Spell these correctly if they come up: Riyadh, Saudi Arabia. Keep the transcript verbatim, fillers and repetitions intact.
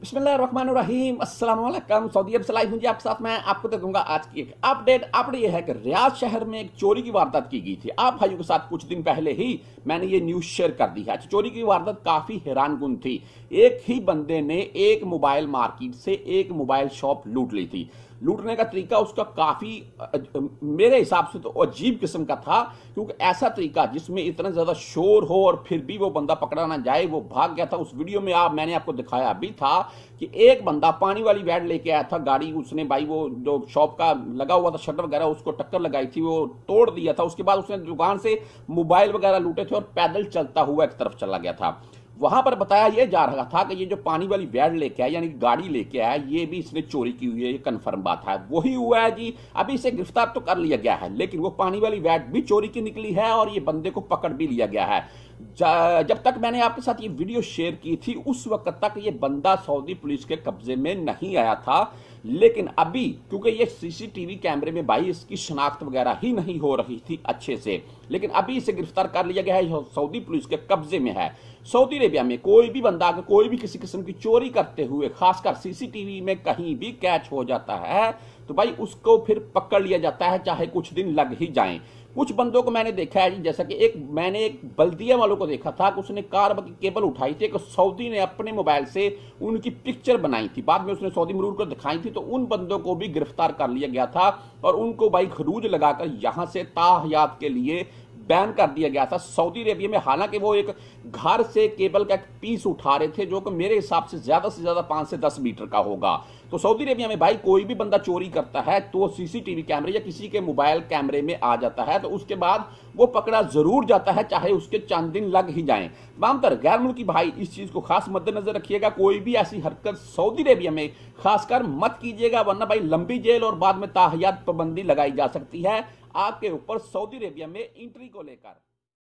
बिस्मिल्लाहिर्रहमानिर्रहीम अस्सलाम वालेकुम। सऊदी अरब से लाइव हूँ जी आपके साथ। मैं आपको दे दूंगा आज की एक अपडेट। अपडेट यह है कि रियाद शहर में एक चोरी की वारदात की गई थी। आप भाइयों के साथ कुछ दिन पहले ही मैंने ये न्यूज़ शेयर कर दी है। चोरी की वारदात काफ़ी हैरानकुन थी। एक ही बंदे ने एक मोबाइल मार्केट से एक मोबाइल शॉप लूट ली थी। लूटने का तरीका उसका काफ़ी मेरे हिसाब से तो अजीब किस्म का था, क्योंकि ऐसा तरीका जिसमें इतना ज़्यादा शोर हो और फिर भी वो बंदा पकड़ा ना जाए, वो भाग गया था। उस वीडियो में आप मैंने आपको दिखाया भी था कि एक बंदा पानी वाली वैन लेके आया था गाड़ी, उसने भाई वो जो शॉप का लगा हुआ था शटर वगैरह उसको टक्कर लगाई थी, वो तोड़ दिया था। उसके बाद उसने दुकान से मोबाइल वगैरह लूटे थे और पैदल चलता हुआ एक तरफ चला गया था। वहां पर बताया यह जा रहा था कि ये जो पानी वाली वैन लेके आया यानी गाड़ी लेके आया, ये भी इसने चोरी की हुई है, ये कन्फर्म बात है। वही हुआ है जी। अभी इसे गिरफ्तार तो कर लिया गया है, लेकिन वो पानी वाली वैन भी चोरी की निकली है और ये बंदे को पकड़ भी लिया गया है। जब तक मैंने आपके साथ ये वीडियो शेयर की थी उस वक्त तक ये बंदा सऊदी पुलिस के कब्जे में नहीं आया था, लेकिन अभी क्योंकि ये सीसीटीवी कैमरे में भाई इसकी शनाख्त वगैरह ही नहीं हो रही थी अच्छे से, लेकिन अभी इसे गिरफ्तार कर लिया गया है, सऊदी पुलिस के कब्जे में है। सऊदी अरेबिया में कोई भी बंदा अगर कोई भी किसी किस्म की चोरी करते हुए खासकर सीसीटीवी में कहीं भी कैच हो जाता है तो भाई उसको फिर पकड़ लिया जाता है, चाहे कुछ दिन लग ही जाएं। कुछ बंदों को मैंने देखा है, जैसा कि एक मैंने एक बल्दिया वालों को देखा था कि उसने कार की केबल उठाई थी, कि सऊदी ने अपने मोबाइल से उनकी पिक्चर बनाई थी, बाद में उसने सऊदी मरूर को दिखाई थी, तो उन बंदों को भी गिरफ्तार कर लिया गया था और उनको भाई खरूज लगाकर यहाँ से ताहयात के लिए बैन कर दिया गया था सऊदी अरेबिया में। हालांकि वो एक घर से केबल का एक पीस उठा रहे थे जो कि मेरे हिसाब से ज़्यादा से ज़्यादा पाँच से दस मीटर का होगा। तो सऊदी अरेबिया में भाई कोई भी बंदा चोरी करता है तो सीसीटीवी कैमरे या किसी के मोबाइल कैमरे में आ जाता है, तो उसके बाद वो पकड़ा ज़रूर जाता है, चाहे उसके चंद दिन लग ही जाएँ। तमामतर गैर मुल्की भाई इस चीज़ को खास मद्देनज़र रखिएगा, कोई भी ऐसी हरकत सऊदी अरेबिया में खासकर मत कीजिएगा, वरना भाई लंबी जेल और बाद में ताहयात पाबंदी लगाई जा सकती है आपके ऊपर सऊदी अरेबिया में एंट्री को लेकर।